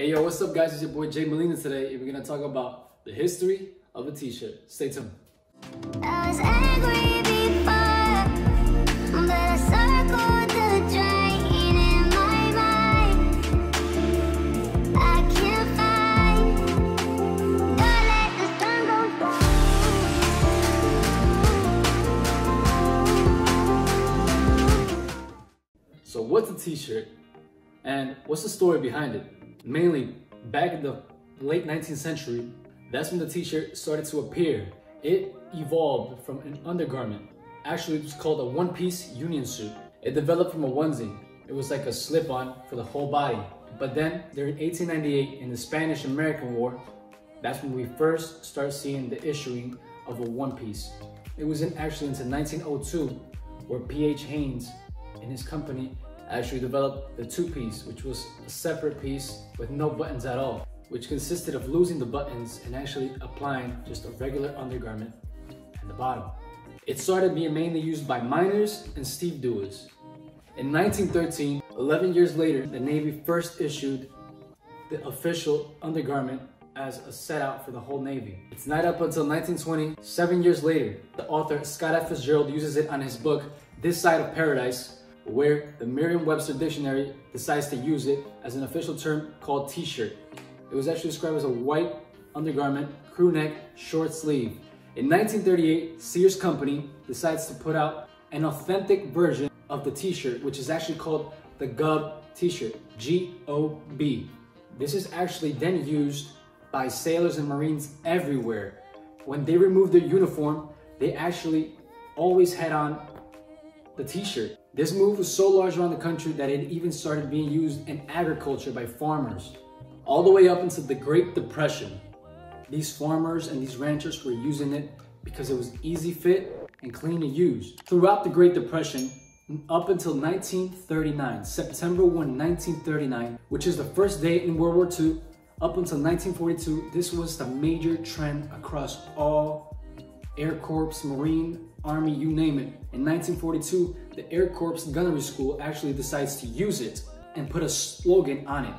Hey yo, what's up guys, it's your boy Jay Molina today, and we're gonna talk about the history of a t-shirt. Stay tuned. I was angry before, but I circled the drain in my mind. I can't find, don't let the sun go down. So what's a t-shirt, and what's the story behind it? Mainly back in the late 19th century, that's when the t-shirt started to appear. It evolved from an undergarment. Actually, it was called a one-piece union suit. It developed from a onesie. It was like a slip-on for the whole body. But then, during 1898, in the Spanish-American War, that's when we first start seeing the issuing of a one-piece. It was actually until 1902, where P.H. Haynes and his company actually developed the two-piece, which was a separate piece with no buttons at all, which consisted of losing the buttons and actually applying just a regular undergarment at the bottom. It started being mainly used by miners and stevedores. In 1913, 11 years later, the Navy first issued the official undergarment as a set out for the whole Navy. It's not up until 1920, 7 years later, the author Scott F. Fitzgerald uses it on his book, This Side of Paradise, where the Merriam-Webster dictionary decides to use it as an official term called t-shirt. It was actually described as a white undergarment, crew neck, short sleeve. In 1938, Sears company decides to put out an authentic version of the t-shirt, which is actually called the Gob t-shirt, G-O-B. This is actually then used by sailors and Marines everywhere. When they remove their uniform, they actually always had on the t-shirt. This move was so large around the country that it even started being used in agriculture by farmers. All the way up into the Great Depression, these farmers and these ranchers were using it because it was easy fit and clean to use. Throughout the Great Depression, up until 1939, September 1, 1939, which is the first day in World War II, up until 1942, this was the major trend across all Air Corps, Marine, Army, you name it. In 1942, the Air Corps Gunnery School actually decides to use it and put a slogan on it.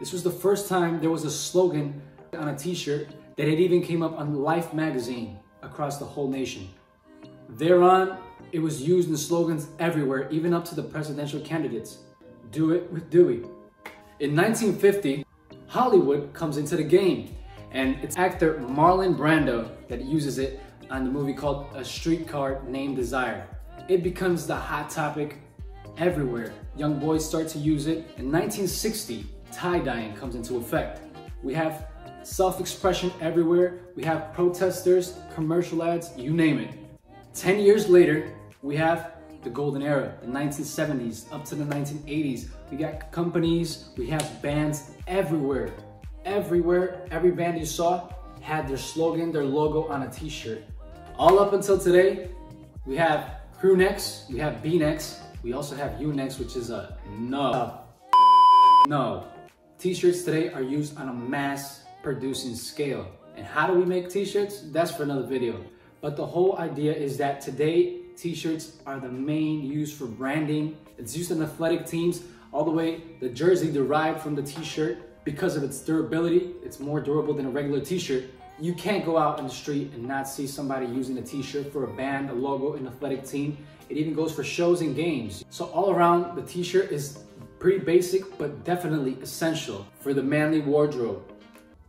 This was the first time there was a slogan on a t-shirt that it even came up on Life magazine across the whole nation. Thereon, it was used in slogans everywhere, even up to the presidential candidates. Do it with Dewey. In 1950, Hollywood comes into the game, and it's actor Marlon Brando that uses it on the movie called A Streetcar Named Desire. It becomes the hot topic everywhere. Young boys start to use it. In 1960, tie-dyeing comes into effect. We have self-expression everywhere. We have protesters, commercial ads, you name it. 10 years later, we have the golden era, the 1970s up to the 1980s. We got companies, we have bands everywhere. Everywhere, every band you saw had their slogan, their logo on a t-shirt. All up until today, we have crew necks, we have B-necks, we also have U-necks, which is a no. T-shirts today are used on a mass producing scale. And how do we make t-shirts? That's for another video. But the whole idea is that today, t-shirts are the main use for branding. It's used in athletic teams, all the way the jersey derived from the t-shirt because of its durability. It's more durable than a regular t-shirt. You can't go out on the street and not see somebody using a t-shirt for a band, a logo, an athletic team. It even goes for shows and games. So all around, the t-shirt is pretty basic, but definitely essential for the manly wardrobe.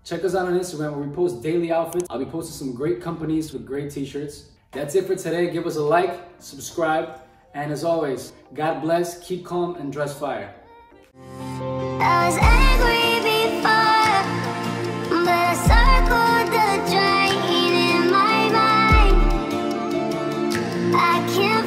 Check us out on Instagram where we post daily outfits. I'll be posting some great companies with great t-shirts. That's it for today. Give us a like, subscribe, and as always, God bless, keep calm, and dress fire. I was angry before, but I circled the drain in my mind. I can't